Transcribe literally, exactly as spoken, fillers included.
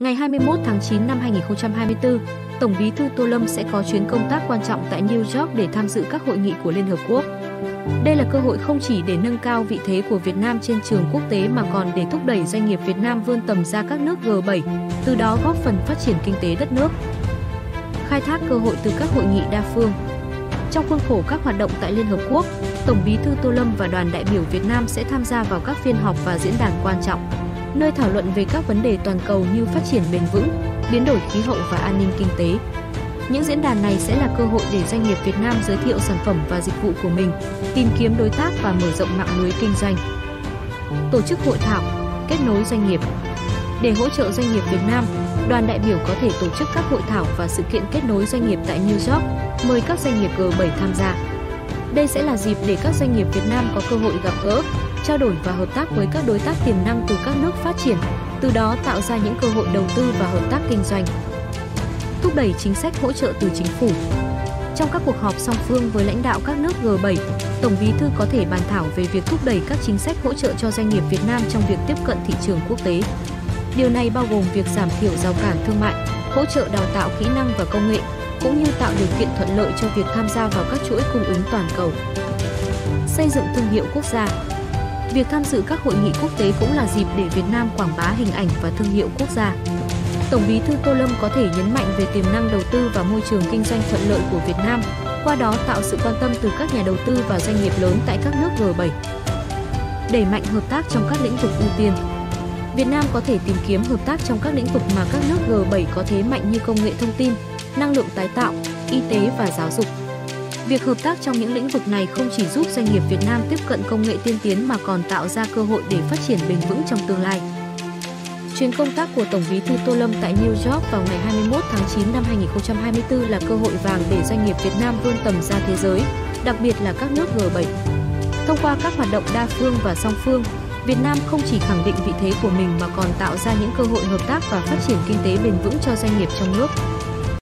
Ngày hai mươi mốt tháng chín năm hai nghìn không trăm hai mươi tư, Tổng bí thư Tô Lâm sẽ có chuyến công tác quan trọng tại New York để tham dự các hội nghị của Liên Hợp Quốc. Đây là cơ hội không chỉ để nâng cao vị thế của Việt Nam trên trường quốc tế mà còn để thúc đẩy doanh nghiệp Việt Nam vươn tầm ra các nước G bảy, từ đó góp phần phát triển kinh tế đất nước. Khai thác cơ hội từ các hội nghị đa phương. Trong khuôn khổ các hoạt động tại Liên Hợp Quốc, Tổng bí thư Tô Lâm và đoàn đại biểu Việt Nam sẽ tham gia vào các phiên họp và diễn đàn quan trọng, nơi thảo luận về các vấn đề toàn cầu như phát triển bền vững, biến đổi khí hậu và an ninh kinh tế. Những diễn đàn này sẽ là cơ hội để doanh nghiệp Việt Nam giới thiệu sản phẩm và dịch vụ của mình, tìm kiếm đối tác và mở rộng mạng lưới kinh doanh. Tổ chức hội thảo, kết nối doanh nghiệp. Để hỗ trợ doanh nghiệp Việt Nam, đoàn đại biểu có thể tổ chức các hội thảo và sự kiện kết nối doanh nghiệp tại New York, mời các doanh nghiệp G bảy tham gia. Đây sẽ là dịp để các doanh nghiệp Việt Nam có cơ hội gặp gỡ, trao đổi và hợp tác với các đối tác tiềm năng từ các nước phát triển, từ đó tạo ra những cơ hội đầu tư và hợp tác kinh doanh. Thúc đẩy chính sách hỗ trợ từ chính phủ. Trong các cuộc họp song phương với lãnh đạo các nước G bảy, Tổng bí thư có thể bàn thảo về việc thúc đẩy các chính sách hỗ trợ cho doanh nghiệp Việt Nam trong việc tiếp cận thị trường quốc tế. Điều này bao gồm việc giảm thiểu rào cản thương mại, hỗ trợ đào tạo kỹ năng và công nghệ, cũng như tạo điều kiện thuận lợi cho việc tham gia vào các chuỗi cung ứng toàn cầu. Xây dựng thương hiệu quốc gia. Việc tham dự các hội nghị quốc tế cũng là dịp để Việt Nam quảng bá hình ảnh và thương hiệu quốc gia. Tổng bí thư Tô Lâm có thể nhấn mạnh về tiềm năng đầu tư và môi trường kinh doanh thuận lợi của Việt Nam, qua đó tạo sự quan tâm từ các nhà đầu tư và doanh nghiệp lớn tại các nước G bảy. Đẩy mạnh hợp tác trong các lĩnh vực ưu tiên. Việt Nam có thể tìm kiếm hợp tác trong các lĩnh vực mà các nước G bảy có thế mạnh như công nghệ thông tin, năng lượng tái tạo, y tế và giáo dục. Việc hợp tác trong những lĩnh vực này không chỉ giúp doanh nghiệp Việt Nam tiếp cận công nghệ tiên tiến mà còn tạo ra cơ hội để phát triển bền vững trong tương lai. Chuyến công tác của Tổng bí thư Tô Lâm tại New York vào ngày hai mươi mốt tháng chín năm hai nghìn không trăm hai mươi tư là cơ hội vàng để doanh nghiệp Việt Nam vươn tầm ra thế giới, đặc biệt là các nước G bảy. Thông qua các hoạt động đa phương và song phương, Việt Nam không chỉ khẳng định vị thế của mình mà còn tạo ra những cơ hội hợp tác và phát triển kinh tế bền vững cho doanh nghiệp trong nước.